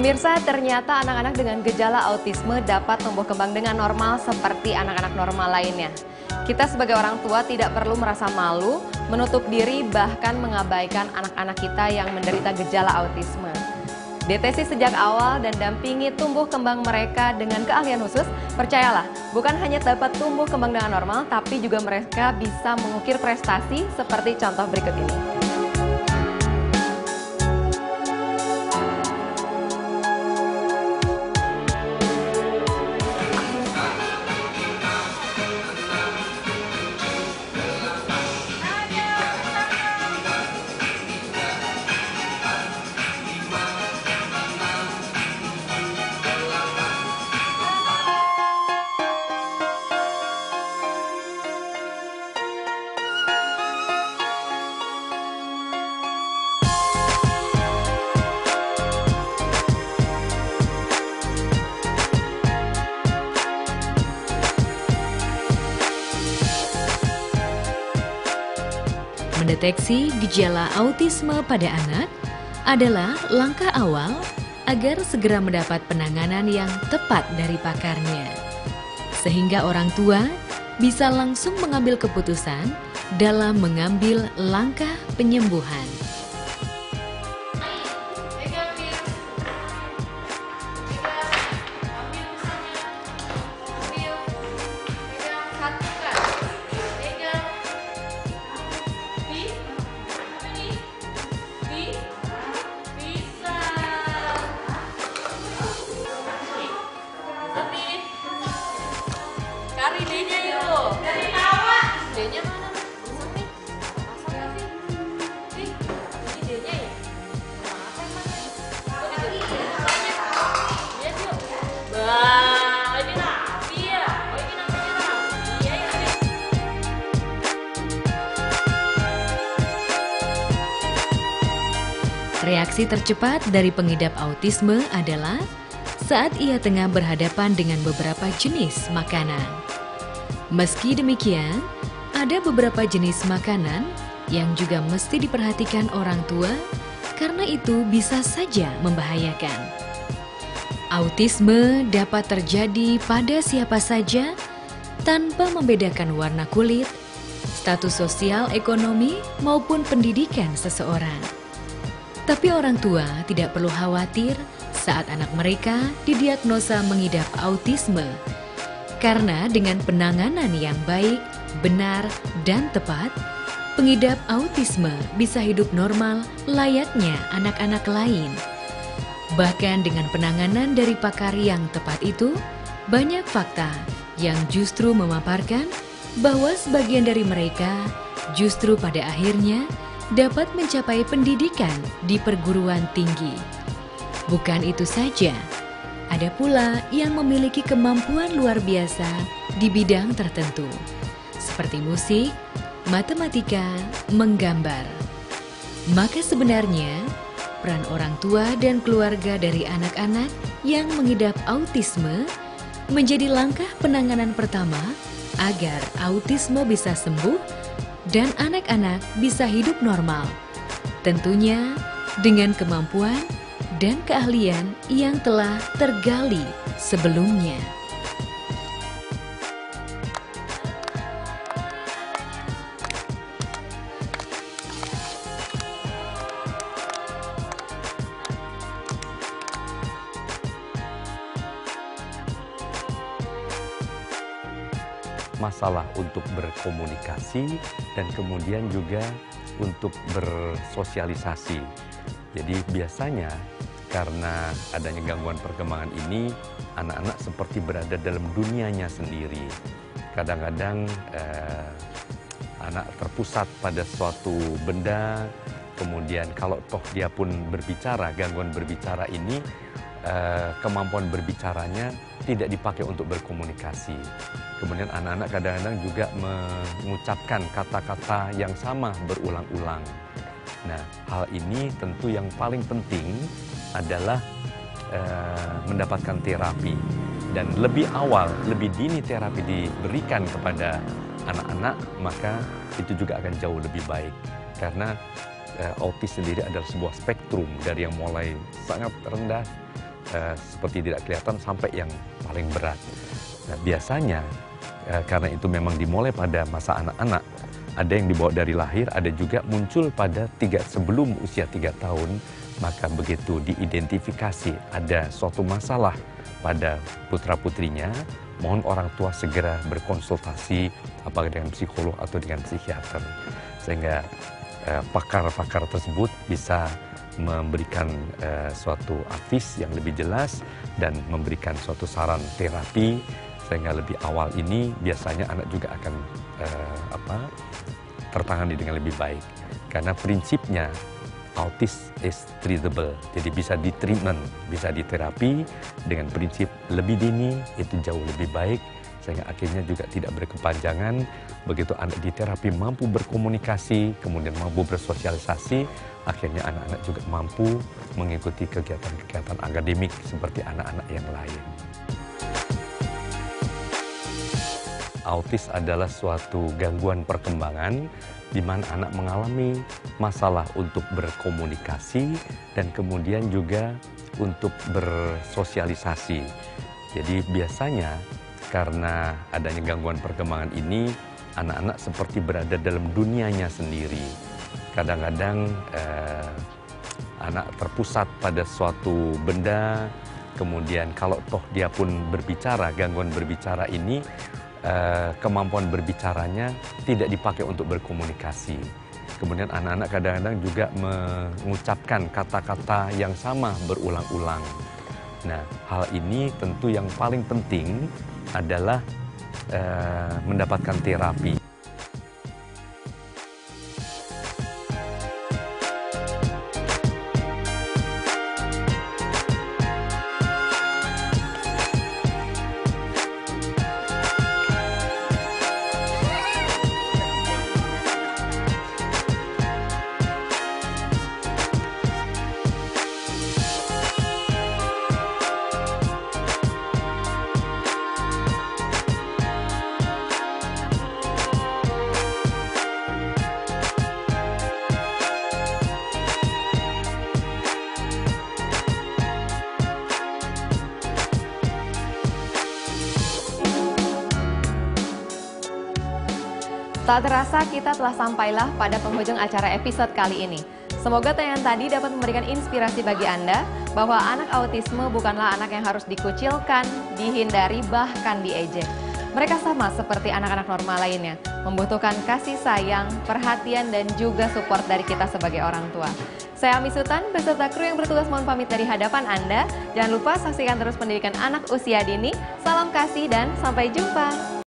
Pemirsa, ternyata anak-anak dengan gejala autisme dapat tumbuh kembang dengan normal seperti anak-anak normal lainnya. Kita sebagai orang tua tidak perlu merasa malu, menutup diri, bahkan mengabaikan anak-anak kita yang menderita gejala autisme. Deteksi sejak awal dan dampingi tumbuh kembang mereka dengan keahlian khusus, percayalah, bukan hanya dapat tumbuh kembang dengan normal, tapi juga mereka bisa mengukir prestasi seperti contoh berikut ini. Mendeteksi gejala autisme pada anak adalah langkah awal agar segera mendapat penanganan yang tepat dari pakarnya. Sehingga orang tua bisa langsung mengambil keputusan dalam mengambil langkah penyembuhan. Reaksi tercepat dari pengidap autisme adalah saat ia tengah berhadapan dengan beberapa jenis makanan. Meski demikian, ada beberapa jenis makanan yang juga mesti diperhatikan orang tua karena itu bisa saja membahayakan. Autisme dapat terjadi pada siapa saja tanpa membedakan warna kulit, status sosial ekonomi maupun pendidikan seseorang. Tapi orang tua tidak perlu khawatir saat anak mereka didiagnosa mengidap autisme. Karena dengan penanganan yang baik, benar, dan tepat, pengidap autisme bisa hidup normal layaknya anak-anak lain. Bahkan dengan penanganan dari pakar yang tepat itu, banyak fakta yang justru memaparkan bahwa sebagian dari mereka justru pada akhirnya dapat mencapai pendidikan di perguruan tinggi. Bukan itu saja, ada pula yang memiliki kemampuan luar biasa di bidang tertentu, seperti musik, matematika, menggambar. Maka sebenarnya, peran orang tua dan keluarga dari anak-anak yang mengidap autisme menjadi langkah penanganan pertama agar autisme bisa sembuh dan anak-anak bisa hidup normal, tentunya dengan kemampuan dan keahlian yang telah tergali sebelumnya. Masalah untuk berkomunikasi dan kemudian juga untuk bersosialisasi. Jadi biasanya karena adanya gangguan perkembangan ini, anak-anak seperti berada dalam dunianya sendiri. Kadang-kadang anak terpusat pada suatu benda, kemudian kalau toh dia pun berbicara, gangguan berbicara ini, kemampuan berbicaranya tidak dipakai untuk berkomunikasi. Kemudian anak-anak kadang-kadang juga mengucapkan kata-kata yang sama berulang-ulang. Nah, hal ini tentu yang paling penting adalah mendapatkan terapi. Dan lebih awal, lebih dini terapi diberikan kepada anak-anak, maka itu juga akan jauh lebih baik. Karena autis sendiri adalah sebuah spektrum dari yang mulai sangat rendah seperti tidak kelihatan sampai yang paling berat. Nah, biasanya karena itu memang dimulai pada masa anak-anak, ada yang dibawa dari lahir, ada juga muncul pada sebelum usia 3 tahun, maka begitu diidentifikasi ada suatu masalah pada putra-putrinya, mohon orang tua segera berkonsultasi apakah dengan psikolog atau dengan psikiater, sehingga pakar-pakar tersebut bisa memberikan suatu advis yang lebih jelas dan memberikan suatu saran terapi, sehingga lebih awal ini biasanya anak juga akan tertangani dengan lebih baik, karena prinsipnya autis is treatable, jadi bisa ditreatment, bisa diterapi dengan prinsip lebih dini itu jauh lebih baik, sehingga akhirnya juga tidak berkepanjangan. Begitu anak diterapi mampu berkomunikasi, kemudian mampu bersosialisasi, akhirnya anak-anak juga mampu mengikuti kegiatan-kegiatan akademik seperti anak-anak yang lain. Autis adalah suatu gangguan perkembangan di mana anak mengalami masalah untuk berkomunikasi dan kemudian juga untuk bersosialisasi. Jadi biasanya karena adanya gangguan perkembangan ini, anak-anak seperti berada dalam dunianya sendiri. Kadang-kadang anak terpusat pada suatu benda, kemudian kalau toh dia pun berbicara, gangguan berbicara ini, kemampuan berbicaranya tidak dipakai untuk berkomunikasi. Kemudian anak-anak kadang-kadang juga mengucapkan kata-kata yang sama berulang-ulang. Nah, hal ini tentu yang paling penting adalah mendapatkan terapi. Tak terasa kita telah sampailah pada penghujung acara episode kali ini. Semoga tayangan tadi dapat memberikan inspirasi bagi Anda bahwa anak autisme bukanlah anak yang harus dikucilkan, dihindari, bahkan diejek. Mereka sama seperti anak-anak normal lainnya, membutuhkan kasih sayang, perhatian, dan juga support dari kita sebagai orang tua. Saya Ami Sutan, beserta kru yang bertugas mohon pamit dari hadapan Anda. Jangan lupa saksikan terus pendidikan anak usia dini. Salam kasih dan sampai jumpa.